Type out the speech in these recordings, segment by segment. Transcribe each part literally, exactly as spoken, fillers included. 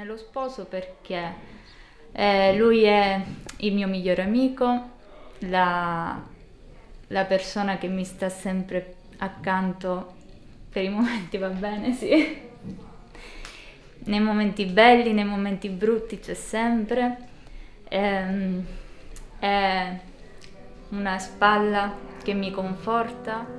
Me lo sposo perché eh, lui è il mio migliore amico, la, la persona che mi sta sempre accanto per i momenti, va bene, sì. Nei momenti belli, nei momenti brutti c'è sempre. Ehm, è una spalla che mi conforta.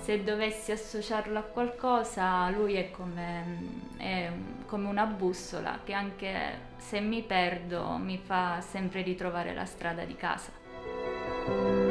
Se dovessi associarlo a qualcosa, lui è come, è come una bussola che anche se mi perdo mi fa sempre ritrovare la strada di casa.